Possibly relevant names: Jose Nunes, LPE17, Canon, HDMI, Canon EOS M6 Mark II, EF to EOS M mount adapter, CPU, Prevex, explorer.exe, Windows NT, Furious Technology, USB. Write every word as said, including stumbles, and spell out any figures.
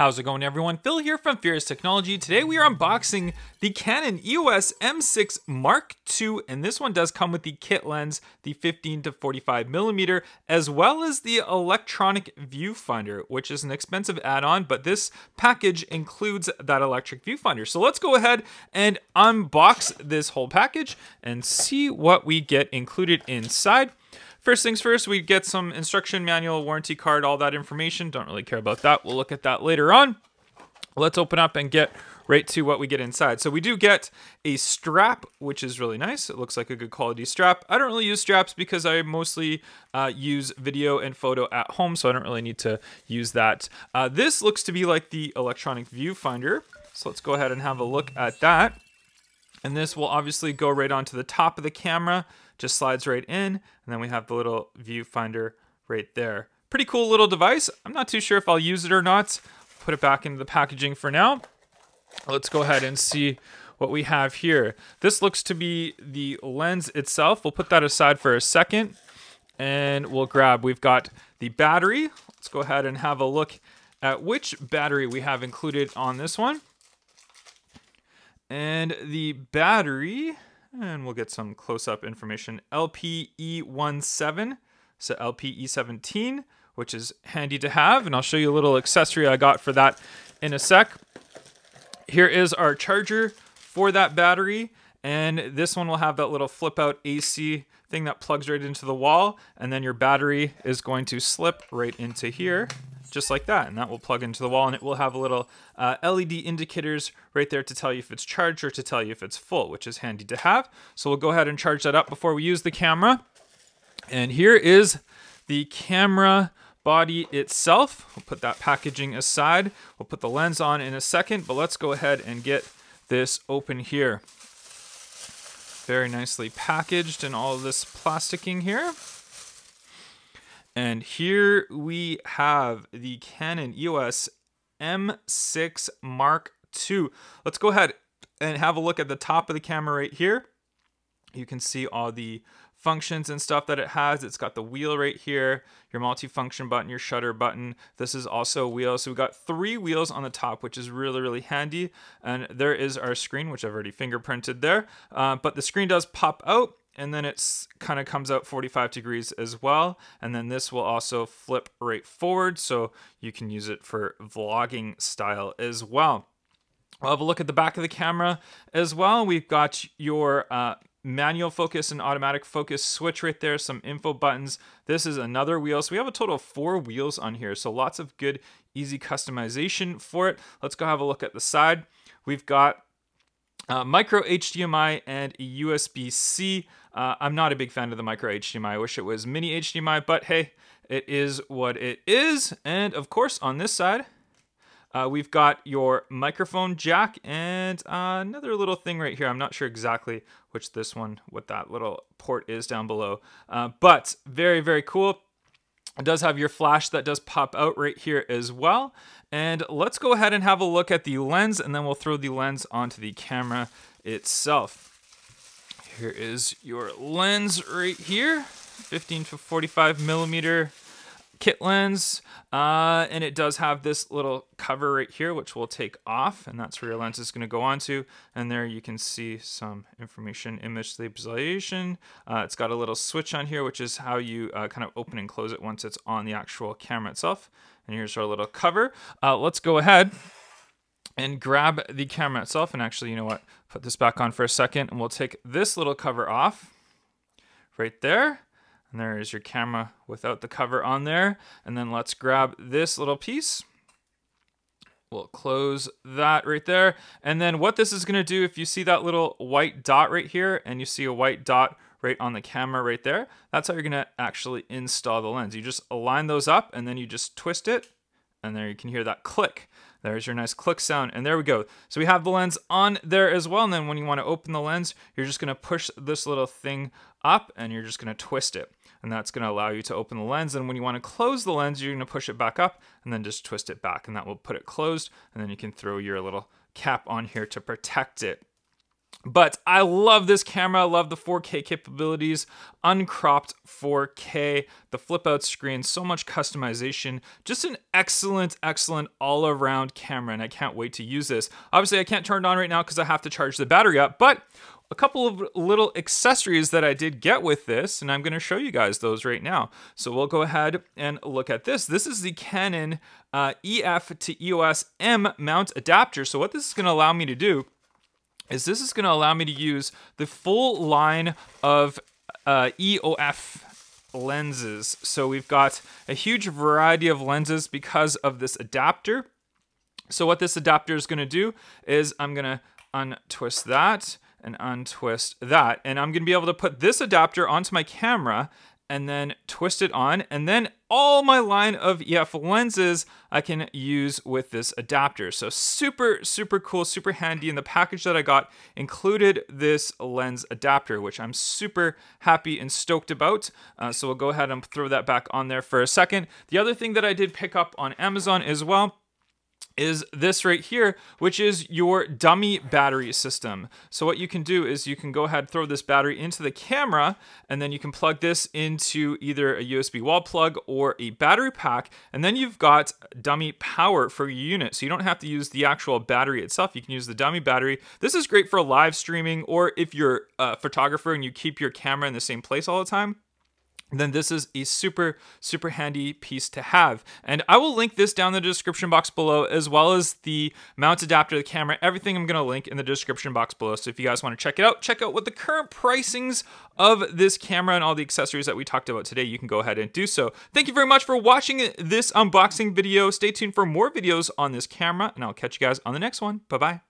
How's it going, everyone? Phil here from Furious Technology. Today we are unboxing the Canon E O S M six Mark two, and this one does come with the kit lens, the fifteen to forty-five millimeter, as well as the electronic viewfinder, which is an expensive add-on, but this package includes that electric viewfinder. So let's go ahead and unbox this whole package and see what we get included inside. First things first, we get some instruction manual, warranty card, all that information. Don't really care about that. We'll look at that later on. Let's open up and get right to what we get inside. So we do get a strap, which is really nice. It looks like a good quality strap. I don't really use straps because I mostly uh, use video and photo at home, so I don't really need to use that. Uh, this looks to be like the electronic viewfinder. So let's go ahead and have a look at that. And this will obviously go right onto the top of the camera, just slides right in, and then we have the little viewfinder right there. Pretty cool little device. I'm not too sure if I'll use it or not. Put it back into the packaging for now. Let's go ahead and see what we have here. This looks to be the lens itself. We'll put that aside for a second, and we'll grab, we've got the battery. Let's go ahead and have a look at which battery we have included on this one. And the battery, and we'll get some close-up information, L P E seventeen, so L P E seventeen, which is handy to have, and I'll show you a little accessory I got for that in a sec. Here is our charger for that battery, and this one will have that little flip-out A C thing that plugs right into the wall, and then your battery is going to slip right into here, just like that, and that will plug into the wall, and it will have a little uh, L E D indicators right there to tell you if it's charged or to tell you if it's full, which is handy to have. So we'll go ahead and charge that up before we use the camera. And here is the camera body itself. We'll put that packaging aside. We'll put the lens on in a second, but let's go ahead and get this open here. Very nicely packaged in all of this plasticking here. And here we have the Canon E O S M six Mark two. Let's go ahead and have a look at the top of the camera right here. You can see all the functions and stuff that it has. It's got the wheel right here, your multi-function button, your shutter button. This is also a wheel. So we've got three wheels on the top, which is really, really handy. And there is our screen, which I've already fingerprinted there. Uh, but the screen does pop out, and then it's kind of comes out forty-five degrees as well. And then this will also flip right forward, so you can use it for vlogging style as well. We'll have a look at the back of the camera as well. We've got your uh, manual focus and automatic focus switch right there, some info buttons. This is another wheel. So we have a total of four wheels on here. So lots of good, easy customization for it. Let's go have a look at the side. We've got Uh, micro H D M I and U S B C. Uh, I'm not a big fan of the micro H D M I. I wish it was mini H D M I, but hey, it is what it is. And of course, on this side, uh, we've got your microphone jack and uh, another little thing right here. I'm not sure exactly which this one, what that little port is down below, uh, but very, very cool. It does have your flash that does pop out right here as well. And let's go ahead and have a look at the lens, and then we'll throw the lens onto the camera itself. Here is your lens right here, fifteen to forty-five millimeter kit lens. Uh, and it does have this little cover right here, which we'll take off, and that's where your lens is gonna go onto. And there you can see some information, image stabilization. Uh, it's got a little switch on here, which is how you uh, kind of open and close it once it's on the actual camera itself. And here's our little cover. Uh, let's go ahead and grab the camera itself. And actually, you know what? Put this back on for a second, and we'll take this little cover off right there. And there is your camera without the cover on there. And then let's grab this little piece. We'll close that right there. And then what this is gonna do, if you see that little white dot right here, and you see a white dot right on the camera right there, that's how you're gonna actually install the lens. You just align those up, and then you just twist it, and there you can hear that click. There's your nice click sound, and there we go. So we have the lens on there as well, and then when you wanna open the lens, you're just gonna push this little thing up, and you're just gonna twist it. And that's gonna allow you to open the lens. And when you wanna close the lens, you're gonna push it back up and then just twist it back, and that will put it closed. And then you can throw your little cap on here to protect it. But I love this camera, I love the four K capabilities, uncropped four K, the flip out screen, so much customization, just an excellent, excellent all around camera, and I can't wait to use this. Obviously I can't turn it on right now because I have to charge the battery up, but a couple of little accessories that I did get with this, and I'm gonna show you guys those right now. So we'll go ahead and look at this. This is the Canon uh, E F to E O S M mount adapter. So what this is gonna allow me to do is this is gonna allow me to use the full line of uh, E O F lenses. So we've got a huge variety of lenses because of this adapter. So what this adapter is gonna do is I'm gonna untwist that and untwist that. And I'm gonna be able to put this adapter onto my camera and then twist it on, and then all my line of E F lenses I can use with this adapter. So super, super cool, super handy, and the package that I got included this lens adapter, which I'm super happy and stoked about. Uh, so we'll go ahead and throw that back on there for a second. The other thing that I did pick up on Amazon as well is this right here, which is your dummy battery system. So what you can do is you can go ahead, throw this battery into the camera, and then you can plug this into either a U S B wall plug or a battery pack, and then you've got dummy power for your unit. So you don't have to use the actual battery itself, you can use the dummy battery. This is great for live streaming, or if you're a photographer and you keep your camera in the same place all the time, then this is a super, super handy piece to have. And I will link this down in the description box below, as well as the mount adapter, the camera, everything I'm gonna link in the description box below. So if you guys wanna check it out, check out what the current pricings of this camera and all the accessories that we talked about today, you can go ahead and do so. Thank you very much for watching this unboxing video. Stay tuned for more videos on this camera, and I'll catch you guys on the next one. Bye-bye.